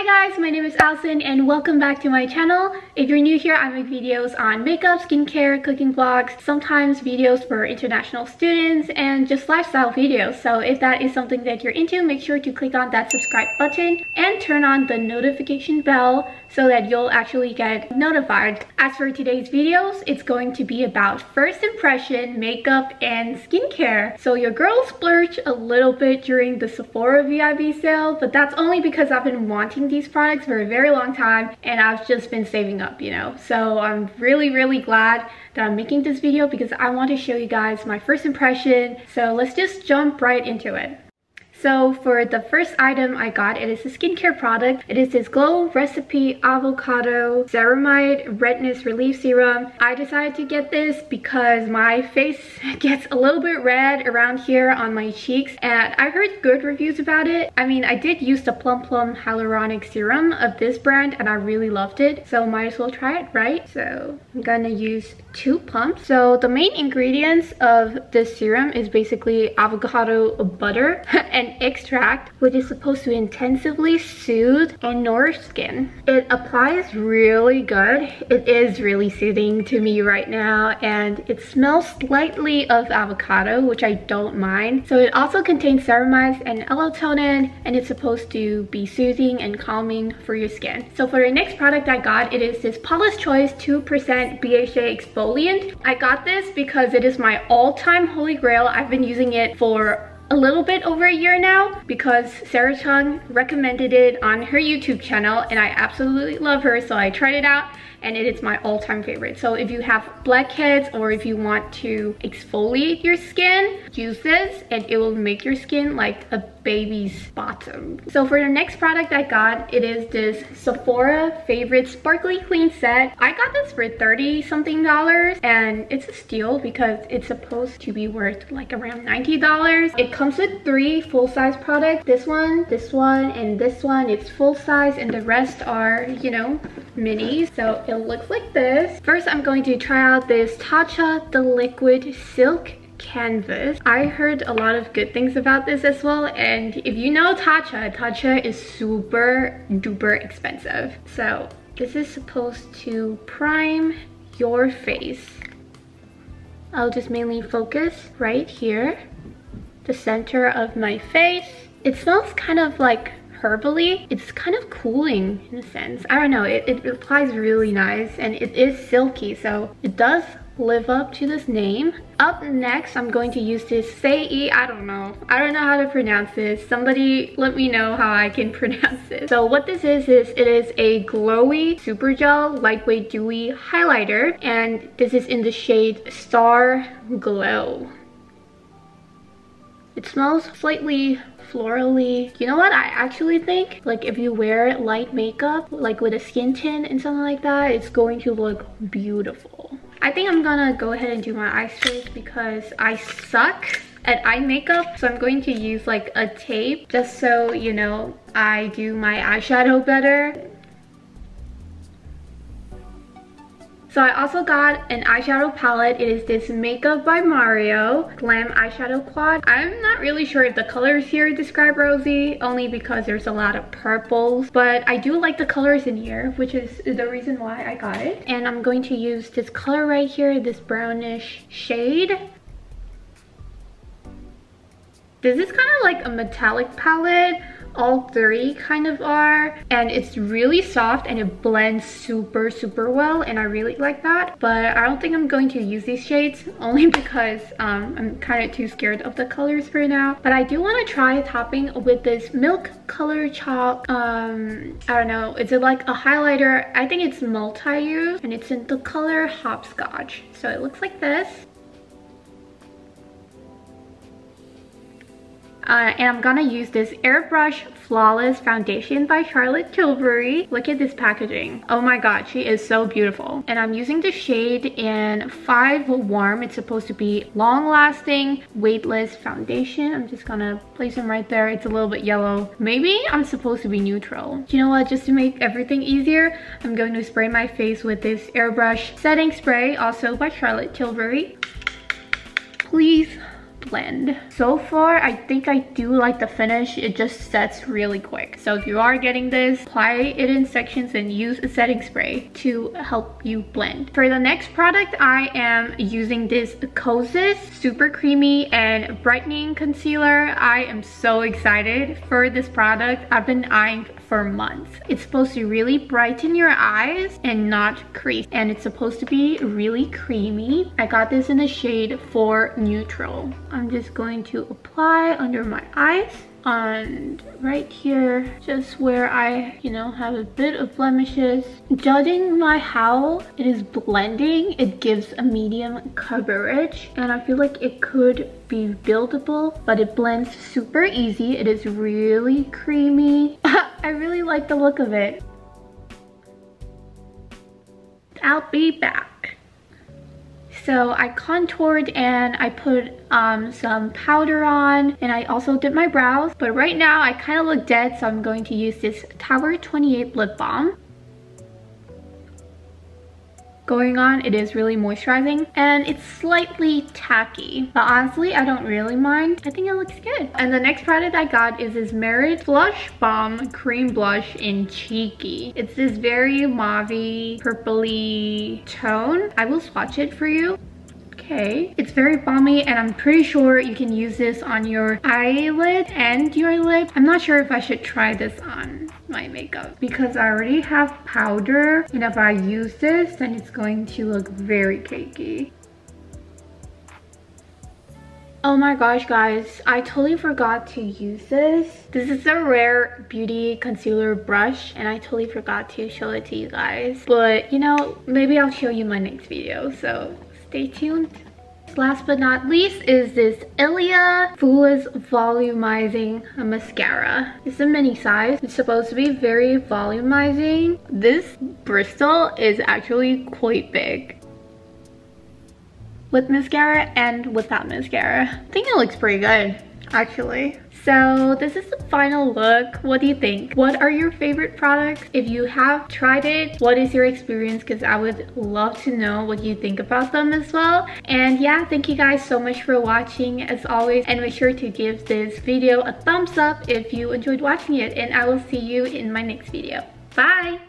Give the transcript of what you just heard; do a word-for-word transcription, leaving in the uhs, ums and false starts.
Hi guys, my name is Allison and welcome back to my channel. If you're new here, I make videos on makeup, skincare, cooking vlogs, sometimes videos for international students, and just lifestyle videos. So if that is something that you're into, make sure to click on that subscribe button and turn on the notification bell so that you'll actually get notified. As for today's videos, it's going to be about first impression, makeup, and skincare. So your girl splurged a little bit during the Sephora V I B sale, but that's only because I've been wanting these products for a very long time and I've just been saving up, you know. So I'm really, really glad that I'm making this video because I want to show you guys my first impression. So let's just jump right into it. So for the first item I got, it is a skincare product. It is this Glow Recipe Avocado Ceramide Redness Relief Serum. I decided to get this because my face gets a little bit red around here on my cheeks, and I heard good reviews about it. I mean, I did use the Plum Plum Hyaluronic Serum of this brand and I really loved it, so might as well try it, right? So I'm gonna use two pumps. So the main ingredients of this serum is basically avocado butter and extract, which is supposed to intensively soothe and nourish skin. It applies really good. It is really soothing to me right now, and it smells slightly of avocado, which I don't mind. So it also contains ceramides and melatonin, and it's supposed to be soothing and calming for your skin. So for the next product I got, it is this Paula's Choice two percent B H A exfoliant. I got this because it is my all-time holy grail. I've been using it for a little bit over a year now because Sarah Chung recommended it on her YouTube channel and I absolutely love her, so I tried it out and it is my all-time favorite. So if you have blackheads or if you want to exfoliate your skin, use this and it will make your skin like a baby's bottom. So for the next product I got, it is this Sephora Favorite Sparkly Clean Set. I got this for thirty something dollars and it's a steal because it's supposed to be worth like around ninety dollars. It comes with three full-size products. This one, this one, and this one. It's full-size and the rest are, you know, minis. So it looks like this. First, I'm going to try out this Tatcha The Liquid Silk Canvas. I heard a lot of good things about this as well, and if you know Tatcha, Tatcha is super duper expensive. So this is supposed to prime your face. I'll just mainly focus right here, the center of my face. It smells kind of like herbally. It's kind of cooling in a sense. I don't know, it, it applies really nice and it is silky, so it does live up to this name. Up next, I'm going to use this Sei, I don't know. I don't know how to pronounce this. Somebody let me know how I can pronounce this. So what this is, is it is a glowy super gel lightweight dewy highlighter, and this is in the shade Star Glow. It smells slightly florally. You know what, I actually think like if you wear light makeup, like with a skin tint and something like that, it's going to look beautiful. I think I'm gonna go ahead and do my eyes first because I suck at eye makeup. So I'm going to use like a tape just so, you know, I do my eyeshadow better. So I also got an eyeshadow palette. It is this Makeup by Mario Glam Eyeshadow Quad. I'm not really sure if the colors here describe Rosie, only because there's a lot of purples, but I do like the colors in here, which is the reason why I got it. And I'm going to use this color right here, this brownish shade. This is kind of like a metallic palette. All three kind of are, and it's really soft and it blends super super well, and I really like that. But I don't think I'm going to use these shades only because um, I'm kind of too scared of the colors for now. But I do want to try topping with this milk color chalk. um I don't know, is it like a highlighter? I think it's multi-use and it's in the color Hopscotch. So it looks like this. Uh, and I'm gonna use this Airbrush Flawless Foundation by Charlotte Tilbury. Look at this packaging. Oh my god, she is so beautiful. And I'm using the shade in five warm. It's supposed to be long-lasting, weightless foundation. I'm just gonna place them right there. It's a little bit yellow. Maybe I'm supposed to be neutral. You know what? Just to make everything easier, I'm going to spray my face with this Airbrush Setting Spray, also by Charlotte Tilbury. Please blend. So far, I think I do like the finish. It just sets really quick. So if you are getting this, apply it in sections and use a setting spray to help you blend. For the next product, I am using this Kosas Super Creamy and Brightening Concealer. I am so excited for this product. I've been eyeing for months. It's supposed to really brighten your eyes and not crease, and it's supposed to be really creamy. I got this in the shade for Neutral. I'm just going to apply under my eyes and right here, just where I, you know, have a bit of blemishes. Judging by how it is blending, it gives a medium coverage, and I feel like it could be buildable, but it blends super easy. It is really creamy. I really like the look of it. I'll be back. So I contoured and I put um, some powder on, and I also did my brows, but right now I kind of look dead, so I'm going to use this Tower twenty-eight lip balm. Going on, it is really moisturizing, and it's slightly tacky, but honestly I don't really mind. I think it looks good. And the next product I got is this Merit Blush Balm Cream Blush in Cheeky. It's this very mauvey, purpley tone. I will swatch it for you. Okay, it's very balmy, and I'm pretty sure you can use this on your eyelid and your lip. I'm not sure if I should try this on my makeup because I already have powder, and if I use this, then it's going to look very cakey. Oh my gosh, guys, I totally forgot to use this. This is a Rare Beauty concealer brush, and I totally forgot to show it to you guys. But, you know, maybe I'll show you my next video, so stay tuned. Last but not least is this Ilia Foolish Volumizing Mascara. It's a mini size. It's supposed to be very volumizing. This bristle is actually quite big. With mascara and without mascara. I think it looks pretty good, actually. So this is the final look. What do you think? What are your favorite products? If you have tried it, what is your experience? Because I would love to know what you think about them as well. And yeah, thank you guys so much for watching as always, and make sure to give this video a thumbs up if you enjoyed watching it, and I will see you in my next video. Bye!